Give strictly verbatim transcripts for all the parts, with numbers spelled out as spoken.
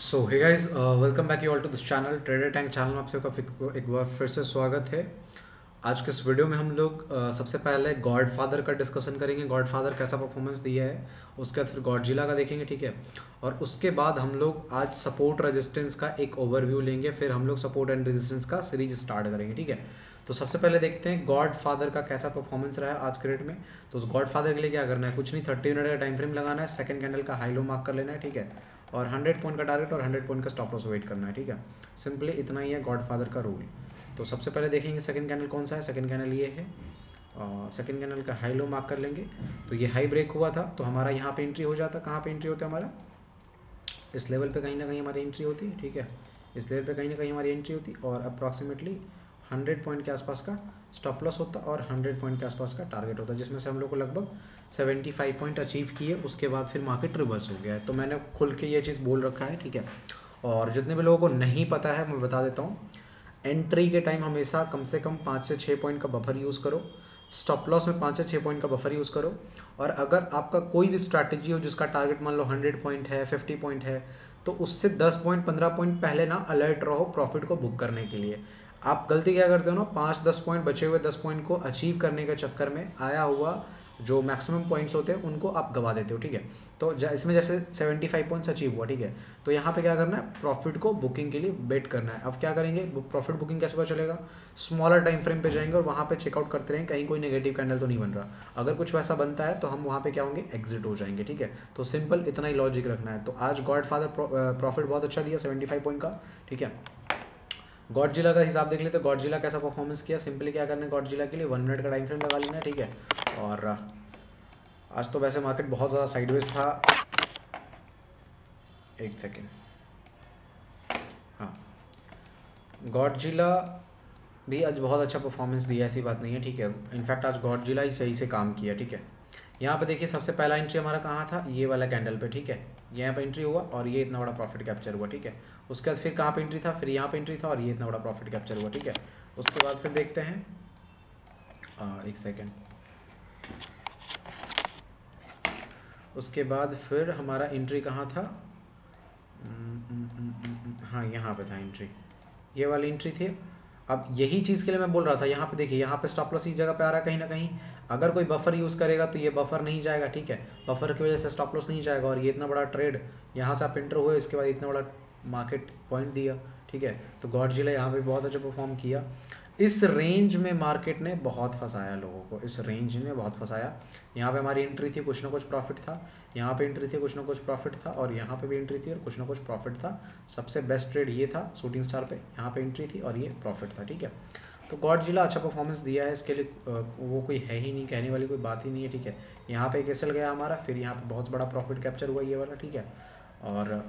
So hey guys, welcome back you all to this channel trader tank channel में आप सबका एक बार फिर से स्वागत है। आज के इस वीडियो में हम लोग uh, सबसे पहले गॉड फादर का डिस्कशन करेंगे, गॉड फादर कैसा परफॉर्मेंस दिया है, उसके बाद फिर गॉडजिला का देखेंगे, ठीक है। और उसके बाद हम लोग आज सपोर्ट रेजिस्टेंस का एक ओवरव्यू लेंगे, फिर हम लोग सपोर्ट एंड रेजिस्टेंस का सीरीज स्टार्ट करेंगे, ठीक है। तो सबसे पहले देखते हैं गॉड फादर का कैसा परफॉर्मेंस रहा है आज के डेट में। तो उस गॉड फादर के लिए क्या करना है, कुछ नहीं, थर्टी मिनट का टाइम फ्रेम लगाना है, सेकंड कैंडल का हाई लो मार्क कर लेना है, ठीक है, और हंड्रेड पॉइंट का टारगेट और हंड्रेड पॉइंट का स्टॉप लॉस वेट करना है, ठीक है। सिंपली इतना ही है गॉड फादर का रूल। तो सबसे पहले देखेंगे सेकंड कैंडल कौन सा है। सेकंड कैंडल ये है, सेकंड कैंडल का हाई लो मार्क कर लेंगे। तो ये हाई ब्रेक हुआ था तो हमारा यहाँ पे एंट्री हो जाता। कहाँ पे एंट्री होता है हमारा? इस लेवल पे कहीं ना कहीं हमारी एंट्री होती है, ठीक है, इस लेवल पे कहीं ना कहीं हमारी एंट्री होती और अप्रॉक्सीमेटली हंड्रेड पॉइंट के आसपास का स्टॉप लॉस होता और हंड्रेड पॉइंट के आसपास का टारगेट होता, जिसमें से हम लोग को लगभग सेवेंटी फाइव पॉइंट अचीव किए। उसके बाद फिर मार्केट रिवर्स हो गया है। तो मैंने खुल के ये चीज़ बोल रखा है, ठीक है। और जितने भी लोगों को नहीं पता है मैं बता देता हूँ, एंट्री के टाइम हमेशा कम से कम पाँच से छः पॉइंट का बफर यूज़ करो, स्टॉप लॉस में पाँच से छः पॉइंट का बफर यूज़ करो। और अगर आपका कोई भी स्ट्रैटेजी हो जिसका टारगेट मान लो हंड्रेड पॉइंट है, फिफ्टी पॉइंट है, तो उससे दस पॉइंट पंद्रह पॉइंट पहले ना अलर्ट रहो प्रॉफिट को बुक करने के लिए। आप गलती क्या करते हो ना, पाँच दस पॉइंट बचे हुए दस पॉइंट को अचीव करने के चक्कर में आया हुआ जो मैक्सिमम पॉइंट्स होते हैं उनको आप गवा देते हो, ठीक है। तो इसमें जैसे सेवेंटी फाइव पॉइंट्स अचीव हुआ, ठीक है, तो यहाँ पे क्या करना है, प्रॉफिट को बुकिंग के लिए बेट करना है। अब क्या करेंगे, प्रॉफिट बुकिंग कैसे पता चलेगा, स्मॉलर टाइम फ्रेम पे जाएंगे और वहाँ पे चेकआउट करते रहेंगे कहीं कोई नेगेटिव कैंडल तो नहीं बन रहा। अगर कुछ वैसा बनता है तो हम वहाँ पर क्या होंगे, एग्जिट हो जाएंगे, ठीक है। तो सिंपल इतना ही लॉजिक रखना है। तो आज गॉड फादर प्रॉफिट बहुत अच्छा दिया सेवेंटी फाइव पॉइंट का, ठीक है। गॉडजिला का हिसाब देख लेते हैं, गॉडजिला कैसा परफॉर्मेंस किया। सिंपली क्या करना है, गॉडजिला के लिए वन मिनट का टाइम फ्रेम लगा लेना है, ठीक है। और आज तो वैसे मार्केट बहुत ज़्यादा साइडवेज था, एक सेकेंड, हाँ, गॉडजिला भी आज बहुत अच्छा परफॉर्मेंस दिया, ऐसी बात नहीं है, ठीक है। इनफैक्ट आज गॉडजिला ही सही से काम किया, ठीक है। यहाँ पे देखिए सबसे पहला एंट्री हमारा कहाँ था, ये वाला कैंडल पे, ठीक है, यहाँ पे एंट्री हुआ और ये इतना बड़ा प्रॉफिट कैप्चर हुआ, ठीक है। उसके बाद फिर कहाँ पे एंट्री था, फिर यहाँ पे एंट्री था और ये इतना बड़ा प्रॉफिट कैप्चर हुआ, ठीक है। उसके बाद फिर देखते हैं, आ, एक सेकेंड, उसके बाद फिर हमारा एंट्री कहाँ था, हाँ यहाँ पर था एंट्री, ये वाली एंट्री थी। अब यही चीज़ के लिए मैं बोल रहा था, यहाँ पे देखिए, यहाँ पे स्टॉप लॉस इस जगह पे आ रहा है, कहीं ना कहीं अगर कोई बफर यूज़ करेगा तो ये बफर नहीं जाएगा, ठीक है, बफर की वजह से स्टॉप लॉस नहीं जाएगा। और ये इतना बड़ा ट्रेड यहाँ से आप एंटर हुए, इसके बाद इतना बड़ा मार्केट पॉइंट दिया, ठीक है। तो गॉडजिला यहाँ पर बहुत अच्छा परफॉर्म किया। इस रेंज में मार्केट ने बहुत फंसाया लोगों को, इस रेंज ने बहुत फंसाया। यहाँ पे हमारी एंट्री थी, कुछ ना कुछ प्रॉफिट था, यहाँ पे एंट्री थी, कुछ ना कुछ प्रॉफिट था, और यहाँ पे भी एंट्री थी और कुछ ना कुछ प्रॉफिट था। सबसे बेस्ट ट्रेड ये था शूटिंग स्टार पे, यहाँ पे एंट्री थी और ये प्रॉफिट था, ठीक है। तो गॉडजिला अच्छा परफॉर्मेंस दिया है, इसके लिए वो कोई है ही नहीं, कहने वाली कोई बात ही नहीं है, ठीक है। यहाँ पर एक एस एल गया हमारा, फिर यहाँ पर बहुत बड़ा प्रॉफिट कैप्चर हुआ ये वाला, ठीक है। और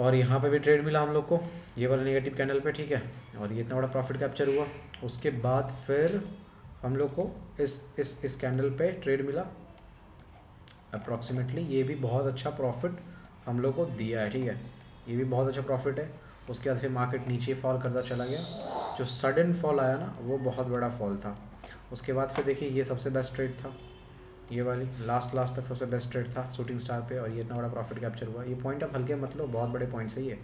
और यहाँ पे भी ट्रेड मिला हम लोग को, ये वाला नेगेटिव कैंडल पे, ठीक है, और ये इतना बड़ा प्रॉफिट कैप्चर हुआ। उसके बाद फिर हम लोग को इस इस इस कैंडल पे ट्रेड मिला अप्रॉक्सीमेटली, ये भी बहुत अच्छा प्रॉफिट हम लोग को दिया है, ठीक है, ये भी बहुत अच्छा प्रॉफिट है। उसके बाद फिर मार्केट नीचे फॉल करता चला गया, जो सडन फॉल आया ना वो बहुत बड़ा फॉल था। उसके बाद फिर देखिए ये सबसे बेस्ट ट्रेड था, ये वाली लास्ट लास्ट तक सबसे बेस्ट ट्रेड था शूटिंग स्टार पे, और ये इतना बड़ा प्रॉफिट कैप्चर हुआ। ये पॉइंट आप हल्के मत लो, बहुत बड़े पॉइंट्स है ये,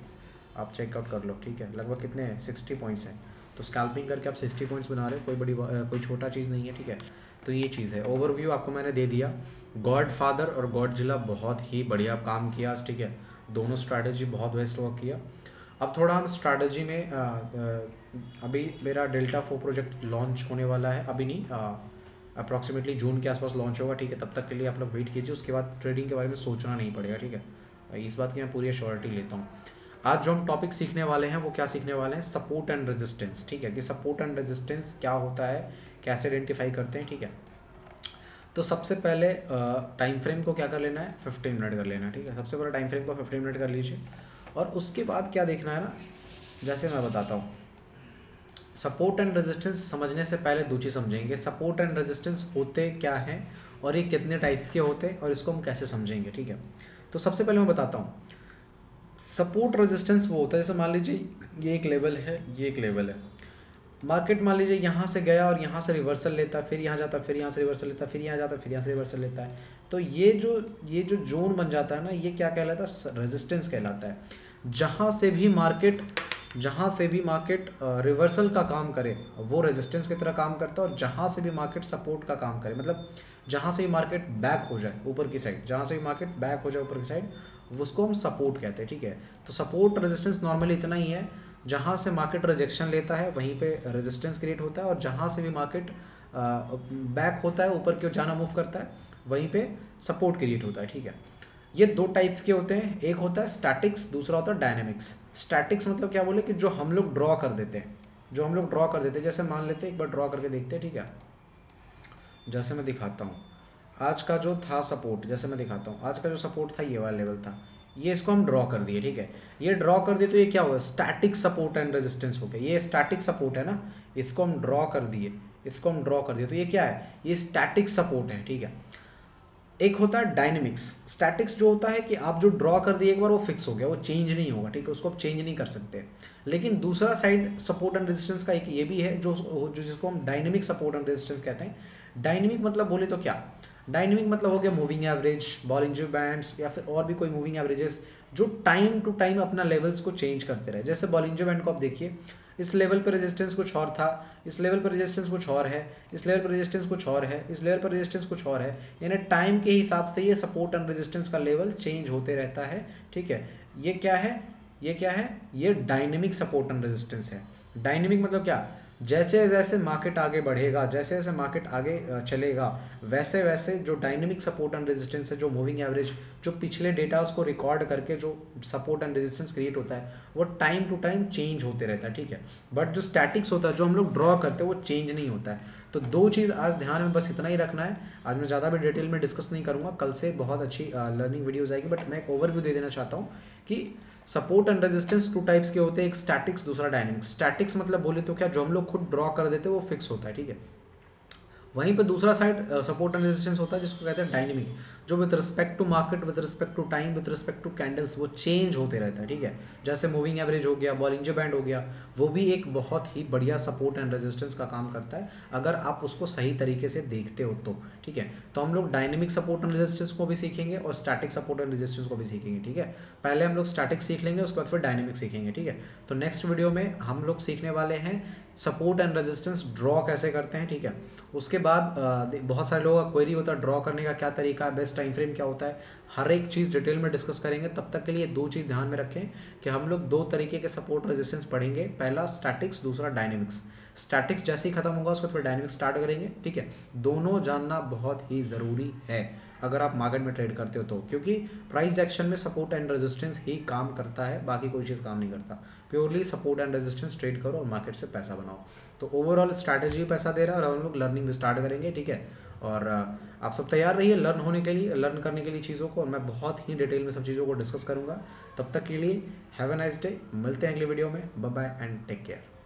आप चेकआउट कर लो, ठीक है। लगभग कितने हैं, सिक्सटी पॉइंट्स हैं, तो स्कैल्पिंग करके आप सिक्सटी पॉइंट्स बना रहे हो, कोई बड़ी कोई छोटा चीज़ नहीं है, ठीक है। तो ये चीज़ है, ओवरव्यू आपको मैंने दे दिया। गॉड फादर और गॉडजिला बहुत ही बढ़िया काम किया आज, ठीक है, दोनों स्ट्रैटेजी बहुत बेस्ट वर्क किया। अब थोड़ा हम स्ट्रैटेजी में, आ, आ, अभी मेरा डेल्टा फोर प्रोजेक्ट लॉन्च होने वाला है, अभी नहीं, आ, अप्रॉक्सीमेटली जून के आसपास लॉन्च होगा, ठीक है। तब तक के लिए आप लोग वेट कीजिए, उसके बाद ट्रेडिंग के बारे में सोचना नहीं पड़ेगा, ठीक है, इस बात की मैं पूरी एश्योरिटी लेता हूँ। आज जो हम टॉपिक सीखने वाले हैं वो क्या सीखने वाले हैं, सपोर्ट एंड रेजिस्टेंस, ठीक है, कि सपोर्ट एंड रेजिस्टेंस क्या होता है, कैसे आइडेंटिफाई करते हैं, ठीक है। तो सबसे पहले टाइम फ्रेम को क्या कर लेना है, फिफ्टीन मिनट कर लेना है, ठीक है। सबसे पहले टाइम फ्रेम को फिफ्टीन मिनट कर लीजिए, और उसके बाद क्या देखना है ना, जैसे मैं बताता हूँ, सपोर्ट एंड रेजिस्टेंस समझने से पहले दो चीज़ समझेंगे, सपोर्ट एंड रेजिस्टेंस होते क्या हैं और ये कितने टाइप्स के होते हैं और इसको हम कैसे समझेंगे, ठीक है। तो सबसे पहले मैं बताता हूँ, सपोर्ट रेजिस्टेंस वो होता है, जैसे मान लीजिए ये एक लेवल है, ये एक लेवल है, मार्केट मान लीजिए यहाँ से गया और यहाँ से रिवर्सल लेता, फिर यहाँ जाता, फिर यहाँ से रिवर्सल लेता, फिर यहाँ जाता, फिर यहाँ से रिवर्सल लेता है, तो ये जो ये जो जोन बन जाता है ना, ये क्या कहलाता है? रेजिस्टेंस कहलाता है। जहाँ से भी मार्केट जहाँ से भी मार्केट रिवर्सल का काम करे वो रेजिस्टेंस की तरह काम करता है, और जहाँ से भी मार्केट सपोर्ट का काम करे, मतलब जहाँ से भी मार्केट बैक हो जाए ऊपर की साइड, जहाँ से भी मार्केट बैक हो जाए ऊपर की साइड, उसको हम सपोर्ट कहते हैं। ठीक है, तो सपोर्ट रेजिस्टेंस नॉर्मली इतना ही है, जहाँ से मार्केट रिजेक्शन लेता है वहीं पे रेजिस्टेंस क्रिएट होता है, और जहाँ से भी मार्केट बैक होता है ऊपर की जाना मूव करता है वहीं पे सपोर्ट क्रिएट होता है। ठीक है, ये दो टाइप्स के होते हैं, एक होता है स्टैटिक्स, दूसरा होता है डायनेमिक्स। स्टैटिक्स मतलब क्या बोले कि जो हम लोग ड्रॉ कर देते हैं, जो हम लोग ड्रॉ कर देते हैं, जैसे मान लेते हैं एक बार ड्रॉ करके देखते हैं। ठीक है, जैसे मैं दिखाता हूँ, आज का जो था सपोर्ट, जैसे मैं दिखाता हूँ आज का जो सपोर्ट था ये वाला लेवल था, ये इसको हम ड्रॉ कर दिए। ठीक है, ये ड्रॉ कर दिए तो ये क्या हुआ? स्टैटिक सपोर्ट एंड रेजिस्टेंस हो गया। ये स्टैटिक सपोर्ट है ना, इसको हम ड्रॉ कर दिए, इसको हम ड्रॉ कर दिए तो ये क्या है? ये स्टैटिक सपोर्ट है। ठीक है, एक होता है डायनेमिक्स। स्टैटिक्स जो होता है कि आप जो ड्रॉ कर दिए एक बार वो फिक्स हो गया, वो चेंज नहीं होगा। ठीक है, उसको आप चेंज नहीं कर सकते। लेकिन दूसरा साइड सपोर्ट एंड रेजिस्टेंस का एक ये भी है जो जो जिसको हम डायनेमिक सपोर्ट एंड रेजिस्टेंस कहते हैं। डायनेमिक मतलब बोले तो क्या? डायनेमिक मतलब हो गया मूविंग एवरेज, बॉलिंजर बैंड्स, या फिर और भी कोई मूविंग एवरेजेस जो टाइम टू टाइम अपना लेवल्स को चेंज करते रहे। जैसे बॉलिंजर बैंड को आप देखिए, इस लेवल पर रेजिस्टेंस कुछ और था, इस लेवल पर रेजिस्टेंस कुछ और है, इस लेवल पर रेजिस्टेंस कुछ और है, इस लेवल पर रेजिस्टेंस कुछ और है, यानी टाइम के हिसाब से ये सपोर्ट एंड रेजिस्टेंस का लेवल चेंज होते रहता है। ठीक है, ये क्या है? ये क्या है? ये डायनेमिक सपोर्ट एंड रेजिस्टेंस है। डायनेमिक मतलब क्या? जैसे जैसे मार्केट आगे बढ़ेगा, जैसे जैसे मार्केट आगे चलेगा, वैसे वैसे जो डायनेमिक सपोर्ट एंड रेजिस्टेंस है, जो मूविंग एवरेज, जो पिछले डेटा उसको रिकॉर्ड करके जो सपोर्ट एंड रेजिस्टेंस क्रिएट होता है, वो टाइम टू टाइम चेंज होते रहता है। ठीक है, बट जो स्टैटिक्स होता है, जो हम लोग ड्रॉ करते हैं, वो चेंज नहीं होता है। तो दो चीज़ आज ध्यान में बस इतना ही रखना है। आज मैं ज़्यादा भी डिटेल में डिस्कस नहीं करूँगा, कल से बहुत अच्छी लर्निंग वीडियोज़ आएगी, बट मैं एक ओवरव्यू दे देना चाहता हूँ कि support and resistance two types के होते हैं, एक स्टैटिक्स, दूसरा डायनेमिक्स। स्टैटिक्स मतलब बोले तो क्या? जो हम लोग खुद ड्रॉ कर देते हैं वो फिक्स होता है। ठीक है, वहीं पे दूसरा साइड सपोर्ट एंड रेजिस्टेंस होता है जिसको कहते हैं डायनेमिक, जो with respect to market, with respect to time, with respect to candles, वो चेंज होते रहता है। ठीक है, जैसे मूविंग एवरेज हो गया, बॉलिंजर बैंड हो गया, वो भी एक बहुत ही बढ़िया सपोर्ट एंड रेजिस्टेंस का काम करता है अगर आप उसको सही तरीके से देखते हो तो। ठीक है, तो हम लोग डायनेमिक सपोर्ट एंड रेजिस्टेंस को भी सीखेंगे और स्टैटिक सपोर्ट एंड रेजिस्टेंस को भी सीखेंगे। ठीक है, पहले हम लोग स्टैटिक सीख लेंगे, उसके बाद फिर डायनेमिक सीखेंगे। ठीक है, तो नेक्स्ट वीडियो में हम लोग सीखने वाले हैं सपोर्ट एंड रेजिस्टेंस ड्रॉ कैसे करते हैं। ठीक है, उसके बाद बहुत सारे लोगों का क्वेरी होता है ड्रॉ करने का क्या तरीका है, बेस्ट टाइम फ्रेम क्या होता है, हर एक चीज़ डिटेल में डिस्कस करेंगे। तब तक के लिए दो चीज़ ध्यान में रखें कि हम लोग दो तरीके के सपोर्ट रेजिस्टेंस पढ़ेंगे, पहला स्टैटिक्स, दूसरा डायनेमिक्स। स्टैटिक्स जैसे ही खत्म होगा उसको फिर डायनेमिक्स स्टार्ट करेंगे। ठीक है, दोनों जानना बहुत ही ज़रूरी है अगर आप मार्केट में ट्रेड करते हो तो, क्योंकि प्राइस एक्शन में सपोर्ट एंड रेजिस्टेंस ही काम करता है, बाकी कोई चीज़ काम नहीं करता। Purely support and resistance trade करो और मार्केट से पैसा बनाओ। तो ओवरऑल स्ट्रैटेजी पैसा दे रहा है और हम लोग लर्निंग भी स्टार्ट करेंगे। ठीक है, और आप सब तैयार रहिए लर्न होने के लिए, लर्न करने के लिए चीज़ों को, और मैं बहुत ही डिटेल में सब चीज़ों को डिस्कस करूँगा। तब तक के लिए हैव अ नाइस डे, मिलते हैं अगले वीडियो में। Bye bye and take care.